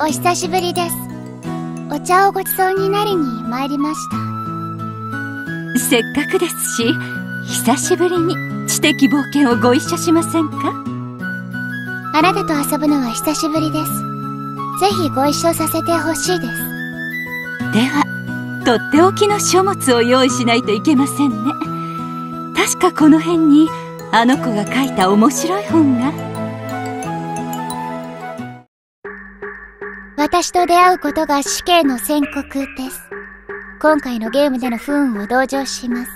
お久しぶりです。お茶をごちそうになりに参りました。せっかくですし、久しぶりに知的冒険をご一緒しませんか？あなたと遊ぶのは久しぶりです。ぜひご一緒させてほしいです。では、とっておきの書物を用意しないといけませんね。確かこの辺にあの子が書いた面白い本が。私と出会うことが死刑の宣告です。今回のゲームでの不運を同情します。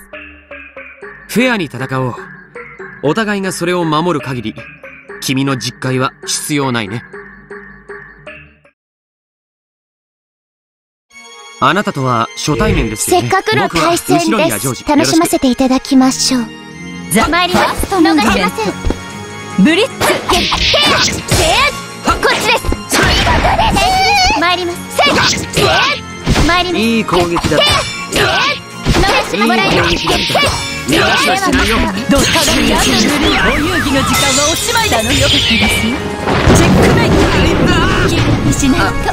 フェアに戦おう。お互いがそれを守る限り、君の実戒は必要ないね。あなたとは初対面ですよね。せっかくの対戦です。楽しませていただきましょう。ザ・マリオストのガレントブリッツ決定。こっちです。参ります。参ります。いい攻撃だ。いい攻撃だった。どうしたらよ。ドッカリアンドルーお遊戯の時間はおしまいだのよ。チェックメイトキープしないと。ドッ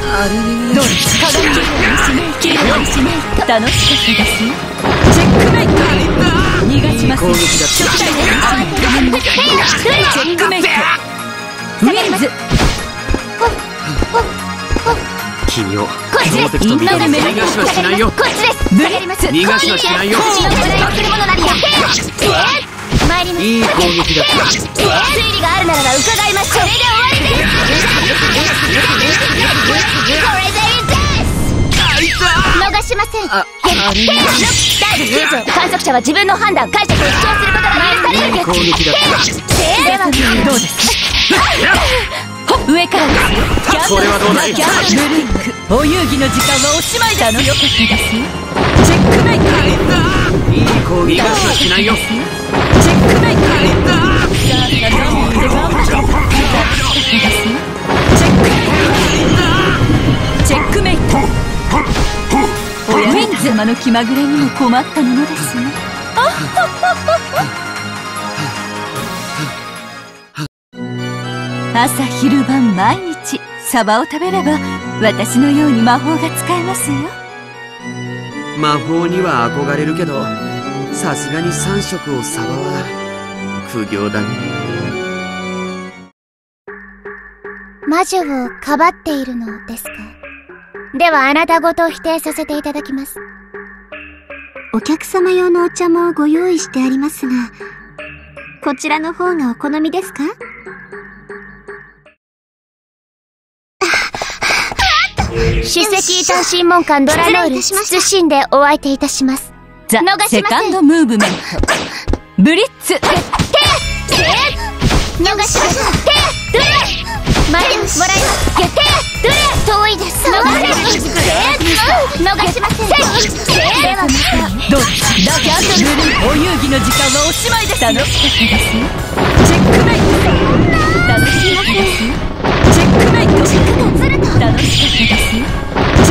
カリキープしないと。キープしないと楽しかったですよ。チェックメイト逃がします。チェックメイトウィンズ君を強敵と見たら逃がしはしないよ。逃がしはしないよ。いい攻撃だ。推理があるならば伺いましょう。これでいいです。逃しません。第10条、観測者は自分の判断解釈を主張することが許される。いい攻撃だ。ではどうですか？上からです。これはどうだい？ギャンブルリンク。お遊戯の時間はおしまいだのよ。チェックメイト。いい攻撃はしないよ。チェックメイト。チェックメイト。ウィンズ様の気まぐれにも困ったものですね。朝昼晩毎日サバを食べれば、私のように魔法が使えますよ。魔法には憧れるけど、さすがに3食をサバは苦行だね。魔女をかばっているのですか？ではあなたごと否定させていただきます。お客様用のお茶もご用意してありますが、こちらの方がお好みですか？出席異端審問官ドラノール、謹んでお相手いたします。ザ・セカンドムーブメントブリッツ決定。逃しません。ドレマイルもらいます。決定。ドレ遠いです。逃しません。ではまた。どっちだけあと無理。お遊戯の時間はおしまいです。楽しかったです。チェックメイト楽しかったです。チェックメイト楽しかったです。チェ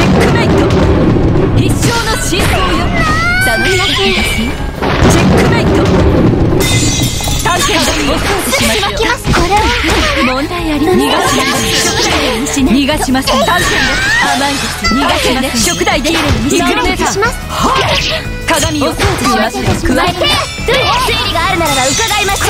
ックメイト一生の真相よ。楽しかったです。チェックメイト探検をご操作しましょう。これは問題ありません。逃がしません。探検です。甘いです。逃がしません。食材できれば逃がします。鏡をご操作します。加えて推理があるならば伺いましょう。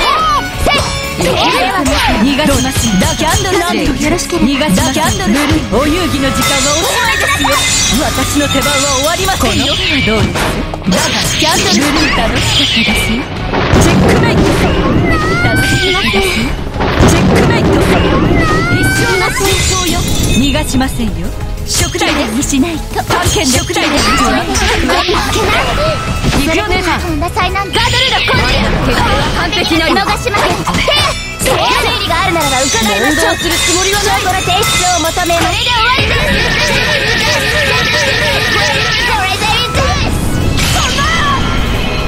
逃がします。ダーキャンドル、お遊戯の時間はおしまいですよ。私の手番は終わりませんよ。どうです？ダーキャンドル、楽しかったです。チェックメイト、楽しかったです。チェックメイト、一生の戦争よ。逃がしませんよ。食材でにしないと。探検で食材で。いくよ姉さん。ガードルーの攻撃。結果は完璧な逃しません。推理があるならば伺話をするつもりはない。証拠の提出を求めます。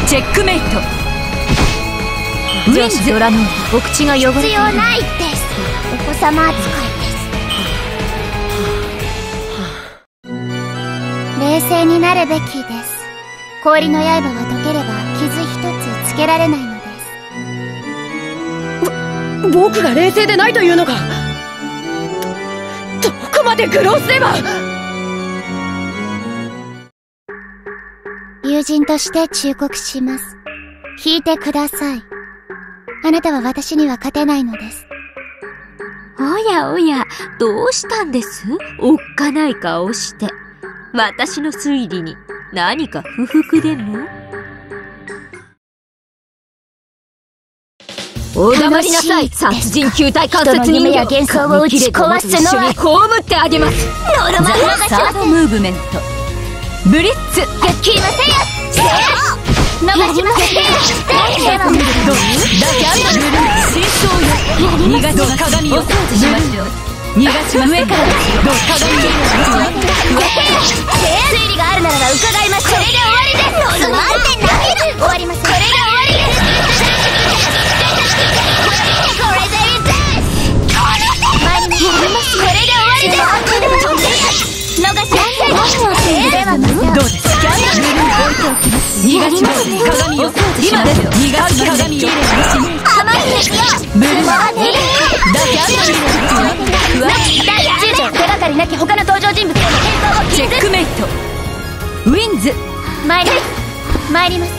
チェックメイト。ウィンズドラム、お口が汚れてる。必要ないです。お子様扱いです。冷静になるべきです。氷の刃は溶ければ傷一つつけられないのです。僕が冷静でないというのか。どこまで愚弄すれば。友人として忠告します。引いてください。あなたは私には勝てないのです。おやおや、どうしたんです？おっかない顔して。私の推理に何か不服でも？お黙りなさい。殺人球体関節人形。人の夢や幻想を打ち壊すのは一緒に葬ってあげます。ノロマンサードムーブメントブリッツ。決めませんよ。逃しませんよ。真相よ。鏡を掃除しましょう。逃がしません。上からどっかが見える。推理があるならば受け入れてください。いましょう。これで終わりです。つまんでない。終わりません。これで終わりです。これでいいです。これで終わりです。逃しません。どうですか？逃がしません。鏡を掃除しましょう。逃がしません。甘いですよ。ブルー第10条、手がかりなき他の登場人物への変更を禁止。チェックメイト。ウィンズ。参ります。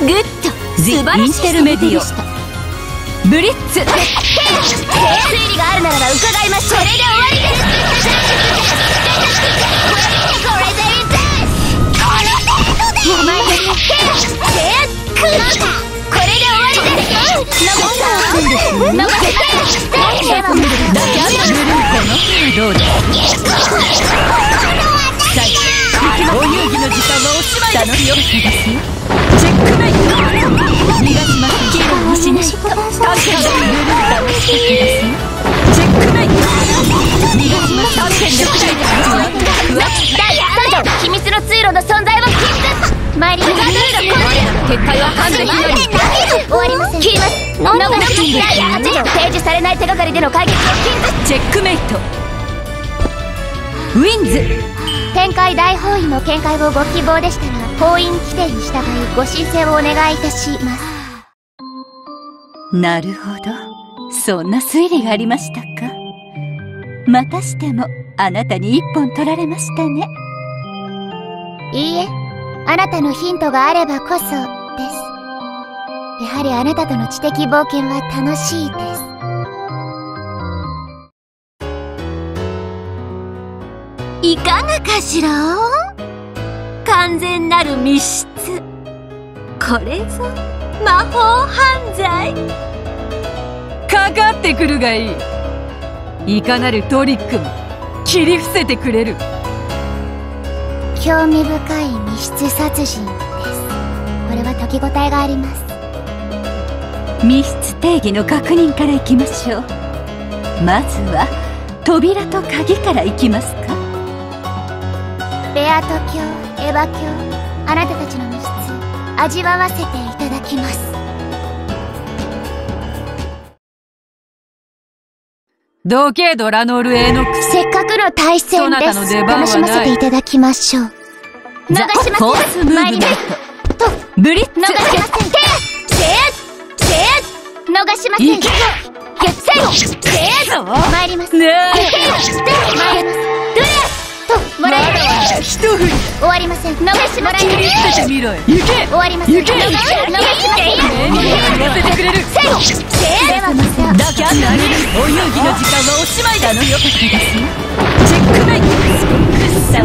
グッド。素晴らしい。インテルメディオブリッツ。推理があるならば伺いましょう。これで終わりです。これでいいです。この程度で。チェック。これで終わりです。秘密の通路の存在を禁止。マリーの結界は完全に終わりません。切ります。ノーガス第8条、提示されない手がかりでの解決を禁止。チェックメイト。ウィンズ。天界大法院の見解をご希望でしたら、法院規定に従いご申請をお願いいたします。なるほど、そんな推理がありましたか。またしてもあなたに一本取られましたね。いいえ、あなたのヒントがあればこそです。やはりあなたとの知的冒険は楽しいです。いかがかしら。完全なる密室。これぞ魔法犯罪。かかってくるがいい。いかなるトリックも切り伏せてくれる。興味深い密室殺人です。これは解き応えがあります。密室定義の確認からいきましょう。まずは扉と鍵からいきますか。ベアト教、エヴァ教、あなたたちの密室、味わわせていただきます。ドケドラノールエノック。せっかくの対戦です。楽しませていただきましょう。逃しません。マリネットブリッツ。逃しません。逃しません。行けよ。せーの。参ります。ねえ。参ります。どれともらえない。一振り。終わりません。逃しません。切ってみろよ。行け。終わりません。行け。逃しません。やっててくれる。せーの。ではまた。だけあんなにお遊戯の時間はおしまいだのよ。チェックメイト。さあ。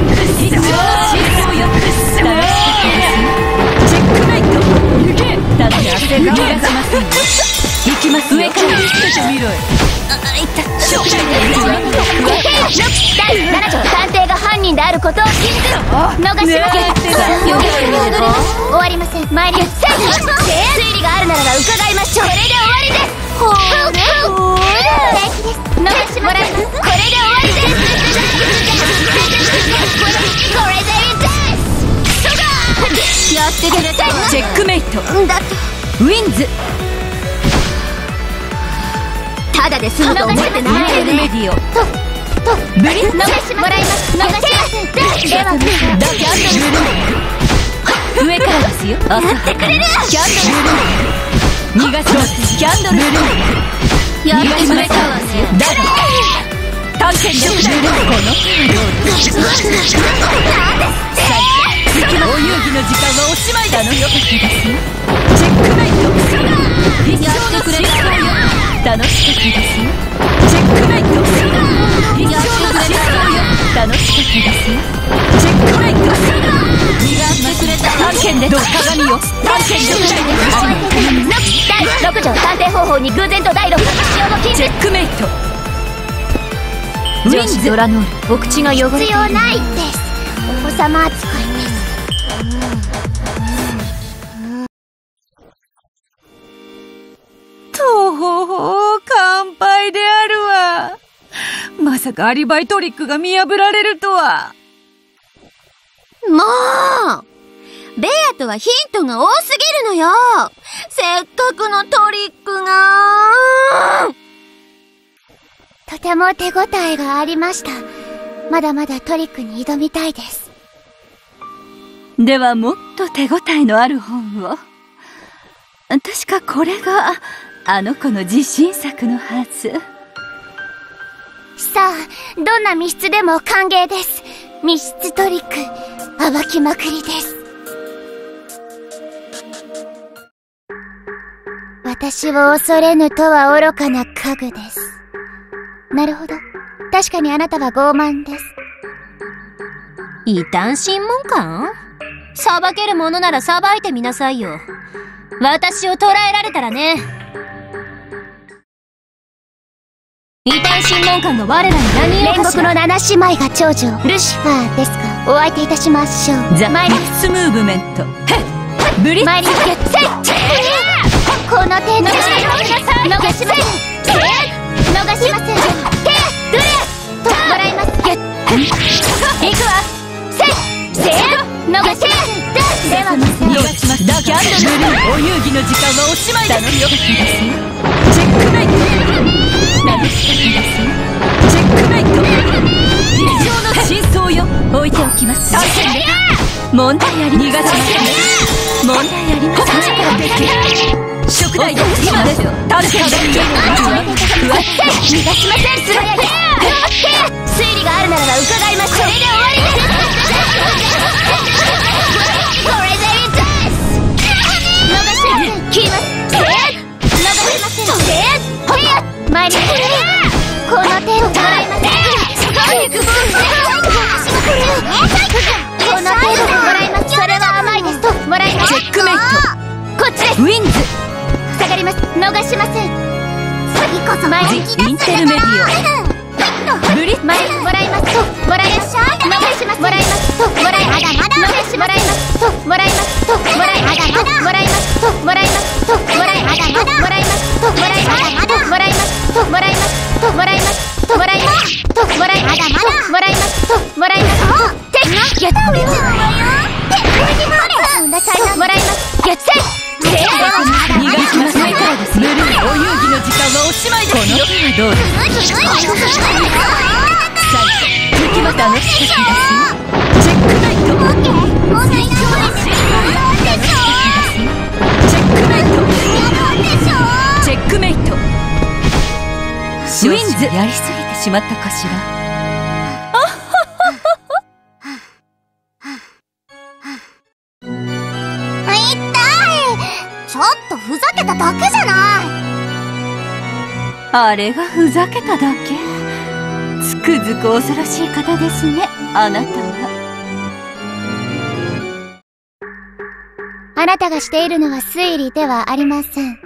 推理があるならば伺いましょう。イトんだとウィンズ、ただで済むと思ってないよね。とブリッジもらいます。流します。ではだキャンドル、上からですよ。やってくれるキャンドル、逃がします。キャンドルやってくれたわよ。だが探検力だ。このなんですって。お遊戯の時間はおしまいだのよ。チェックメイト、一生のくれなよ。楽しかったですよ。チェックメイト、一生のくれなよ。楽しかったですよ。チェックメイト、逃がしてくれた。探検で鏡を探検で第6条探偵方法に偶然と第6条の禁止。チェックメイトウィンズ、ドラノール、お口が汚れている。必要ないです。お子様扱い。乾杯であるわ。まさかアリバイトリックが見破られるとは。もうベアとはヒントが多すぎるのよ。せっかくのトリックが。とても手応えがありました。まだまだトリックに挑みたいです。ではもっと手応えのある本を。確かこれがあの子の自信作のはず。さあ、どんな密室でも歓迎です。密室トリック暴きまくりです。私を恐れぬとは愚かな家具です。なるほど、確かにあなたは傲慢です。異端審問官？裁けるものなら裁いてみなさいよ。私を捕らえられたらね。異端審問官の我らに何を。煉獄の七姉妹が長女ルシファーですが、お相手いたしましょう。ザ・マイリフスムーブメント、ブリッジマイリフス、この手の逃しません。逃しません。ドゥルともらいます。行くわ。逃しません。ではません。逃します。だけあんなの。お遊戯の時間はおしまいだのよ。チェックメイト。流した気がする。チェックメイト。事情の真相よ。置いておきます。探検で。問題あり。逃がしません。問題あり。ここにある。食材です。今ですよ。探検で。逃がしません。素早く。推理があるなら伺いましょう。これで終わりです。ウィンズ下がります。逃しません。次こそマジインテルメディオブリッマイもらいます。ともらいましょう。逃します。もらいます。ともらいまだまだ逃しもらいます。ともらいます。ともらいまだまだもらいます。ともらいます。ともらいまだまだもらいます。ともらいまだまだもらいます。ともらいます。ともらいます。ともらいます。ともらいまだまだもらいます。ともらいます。てっやってみようよ。てっもらいます。やって。逃がしません。お遊戯の時間はおしまいですよ。このどうですか。敵は楽しかったですよ。チェックメイト。チェックメイト。ウィンズやりすぎてしまったかしら。ふざけただけじゃない。あれがふざけただけ。つくづく恐ろしい方ですね、あなたは。あなたがしているのは推理ではありません。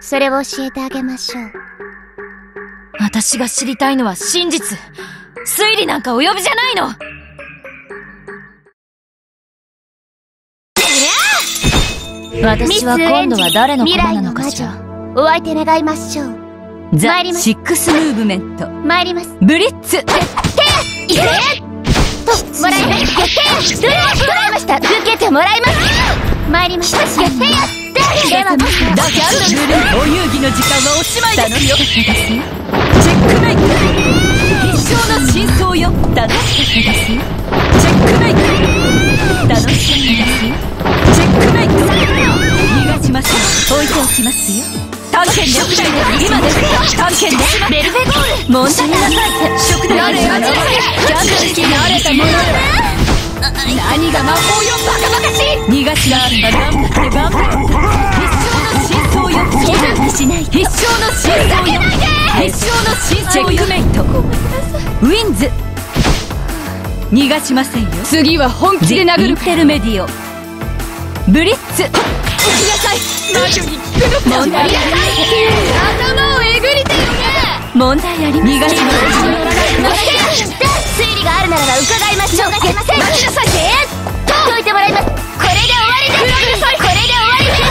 それを教えてあげましょう。私が知りたいのは真実。推理なんかお呼びじゃないの。私は今度は誰の子なのかしら。お相手願いましょう。ザ・シックスムーブメント。参ります。ブリッツ。ともらいました。受けてもらいます。参りました。の時間はおしまいですよ。楽しかったですよ。チェックメイト。決勝の真相よ。楽しかったですよ。チェックメイト。楽しかったですよ。チェックメイト。逃がしません。置いておきますよ。探検です。今です。探検です。ベルベボール。問題なさい。食であれば。キャンドルキーのあれたものだ。何が魔法よ、バカバカしい。逃がしなあれば頑張って頑張って。必勝の真相よ。気分しない。必勝の真相よ。必勝の真相よ。チェックメイト。ウィンズ。逃がしませんよ。次は本気で殴る。インテルメディオ。ブリッツ。起きなさい。魔女に聞くのか。問題ありません。頭をえぐりてよね。問題ありません。逃がしません。推理があるならば伺いましょう。待ちなさい。解いてもらいます。これで終わりです。これで終わりです。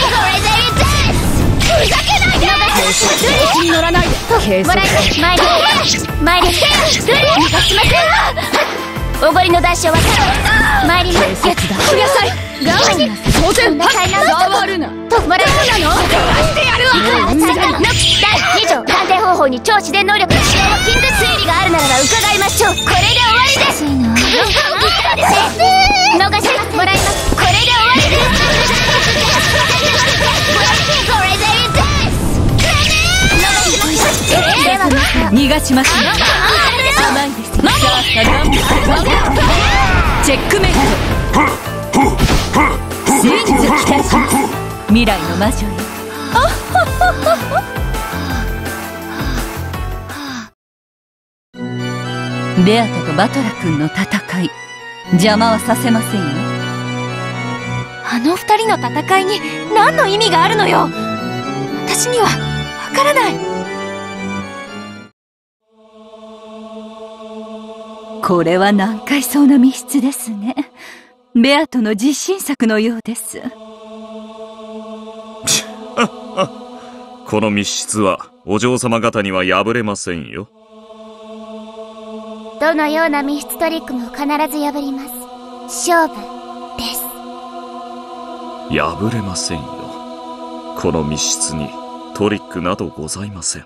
これでいいです。ふざけないで。調子に乗らないで。計測前で参ります。逃がしません。おごりの代償は参ります。警察だ。おやさい。我慢なさい。当然なさい。触るな。ともらいます。どうなの。出してやるわ。最後の第2条鑑定方法に超自然能力の使用を禁止。推理があるならば伺いましょう。これで終わりです。逃してもらいます。これで終わりです。これでいいです。逃がしますよ。甘いです。チェックメイト。ついに撃退します。未来の魔女よ。ベアタとバトラ君の戦い、邪魔はさせませんよ。あの二人の戦いに何の意味があるのよ。私にはわからない。これは難解そうな密室ですね。ベアトの自信作のようです。この密室はお嬢様方には破れませんよ。どのような密室トリックも必ず破ります。勝負です。破れませんよ。この密室にトリックなどございません。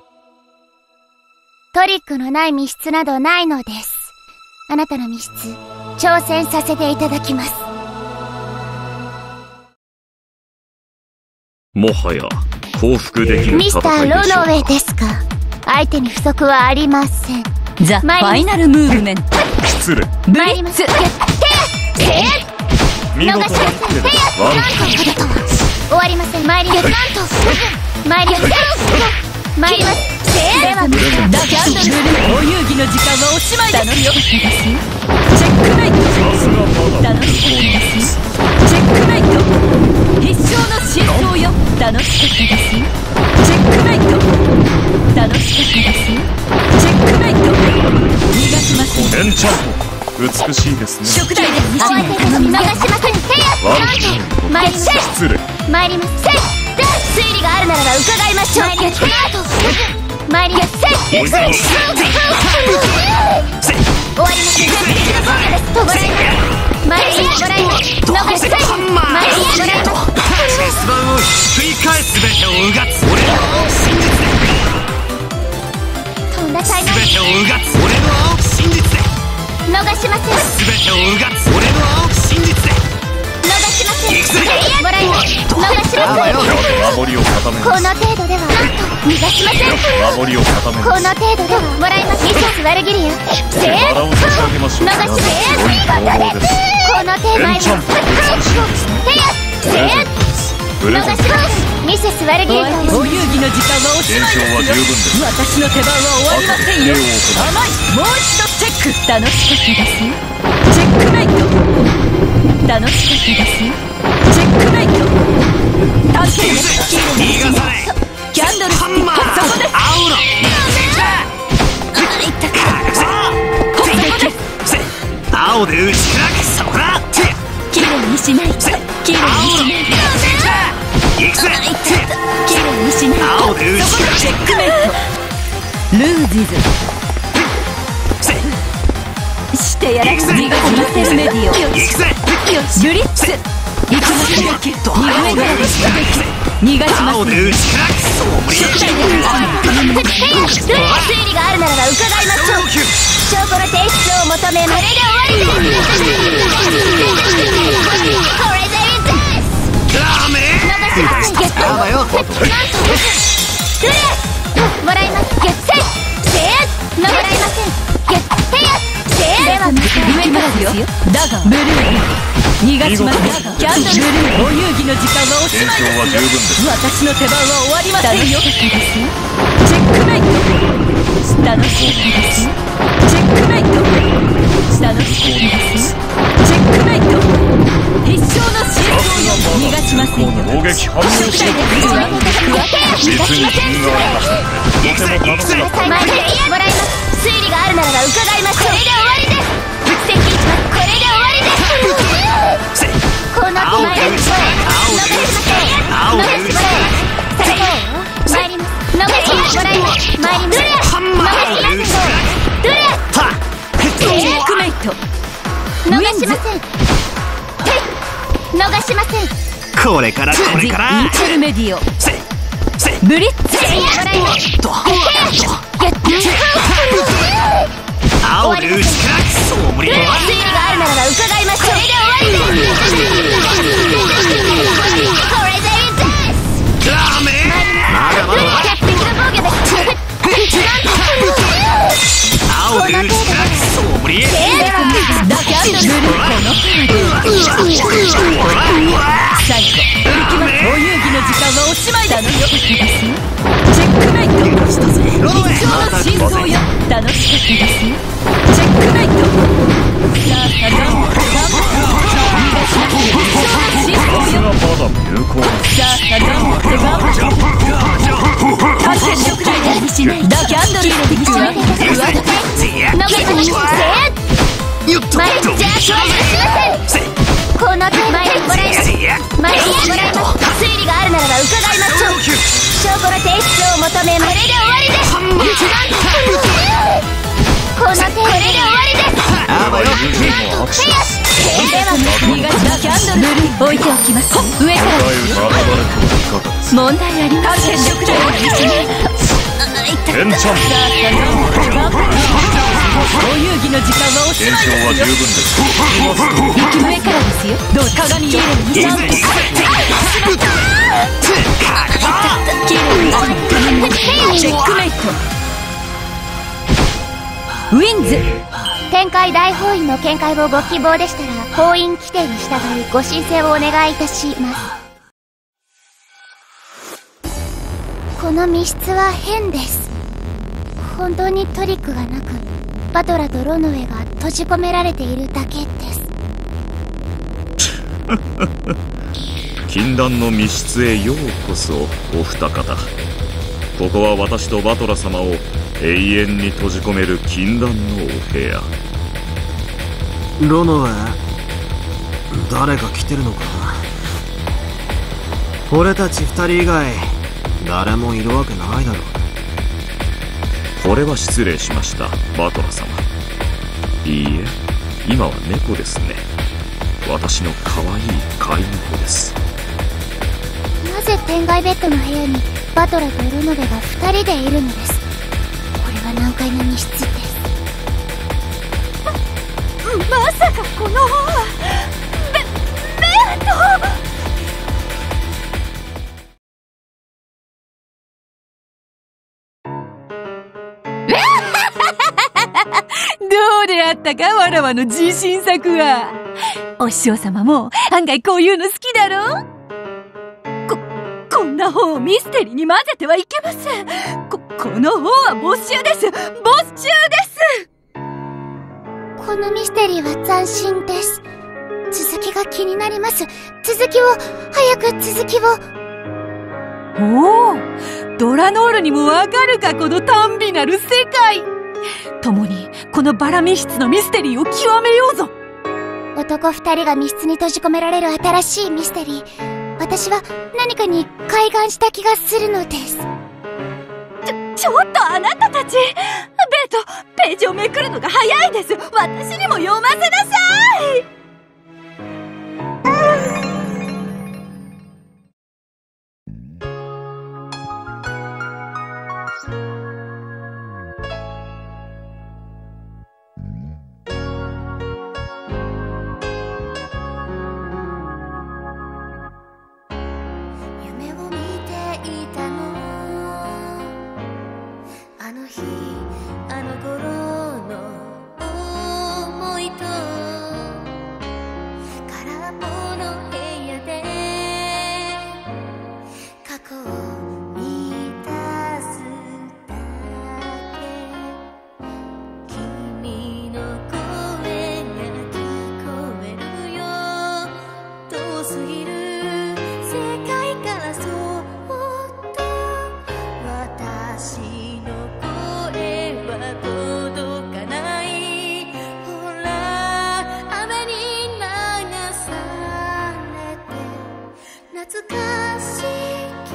トリックのない密室などないのです。あなたの密室、挑戦させていただきます。もはや降伏できる戦いでしょうか。ミスター・ロノウェイですか。相手に不足はありません。ザ・ファイナル・ムーブメント。失礼。ブリッツ。見事な一手です。ワンコール。終わりません。参ります。参ります。参ります。ではミスターダキャンドル。お遊戯の時間はおしまいだのよ。チェックメイト。楽しかったですよ。チェックメイト。必勝の真相よ。楽しかったですよ。チェックメイト。楽しかったですよ。チェックメイト。逃がしません。エンチャント。美しいですね。食材です。逃がしません。参ります。参ります。推理があるならば伺いましょう。マリアセッ終わりました。マリアセット。マリアセット。マリアセット。レスバンをひっくり返す。全てをうがつ。俺の真実で。とんだ災難。全てをうがつ。俺の真実で。逃しません。全てをうがつ。俺の真実で。逃しません。もらいます。逃しません。この程度では逃がしません。この程度ではもらいます。ミセス・ワルギリア。逃しません。この程度で逃します。ミセス・ワルギリア。お遊戯の時間はおしまいです。私の手番は終わりませんよ。甘い。もう一度チェック。楽しかったです。チェックメイト。楽しかったですよ。チェックメイト。探検です。逃がさない。キャンドル。ハンマー。そこです。青の。いったか。そこです。青で打ち砕く。そら。きれいにしない。きれいにしない。いくぜ。きれいにしない。青で打ち砕く。チェックメイト。ルージズ。してやらく。逃がしません。メディオ。いくぜ。ブリッツ。見解をご希望でしたら法院規定に従いご申請をお願いいたします。この密室は変です。本当にトリックがなくバトラとロノウェが閉じ込められているだけです。禁断の密室へようこそお二方。ここは私とバトラ様を永遠に閉じ込める禁断のお部屋。ロノエ、誰か来てるのかな。俺たち二人以外誰もいるわけないだろう。これは失礼しました、バトラ様。いいえ、今は猫ですね。私の可愛い飼い猫です。なぜ天外ベッドの部屋にバトラとロノエが二人でいるのです。これは難解な密室です。まさかこの本はベッド。どうであったか、わらわの自信作は。お師匠様も案外こういうの好きだろ。こんな本をミステリーに混ぜてはいけません。この本は没収です。没収です。このミステリーは斬新です。続きが気になります。続きを早く続きを。おお、ドラノールにもわかるか、この耽美なる世界。共にこのバラ密室のミステリーを極めようぞ。男二人が密室に閉じ込められる新しいミステリー。私は何かに開眼した気がするのです。ちょっとあなたたち、ベート、ページをめくるのが早いです。私にも読ませなさい。を見ていたの」「あの日あの頃の思いと」「空っぽの部屋で過去を満たすだけ」「君の声が聞こえるよ」「遠すぎる」懐かしき